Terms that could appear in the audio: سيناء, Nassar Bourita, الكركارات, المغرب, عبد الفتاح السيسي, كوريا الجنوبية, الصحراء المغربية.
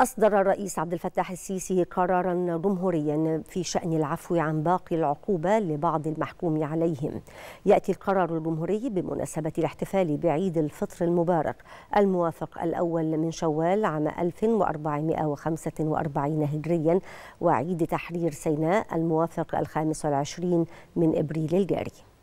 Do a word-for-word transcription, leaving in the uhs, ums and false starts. أصدر الرئيس عبد الفتاح السيسي قراراً جمهورياً في شأن العفو عن باقي العقوبة لبعض المحكوم عليهم. يأتي القرار الجمهوري بمناسبة الاحتفال بعيد الفطر المبارك الموافق الأول من شوال عام ألف وأربعمئة وخمسة وأربعين هجرياً، وعيد تحرير سيناء الموافق الخامس والعشرين من إبريل الجاري.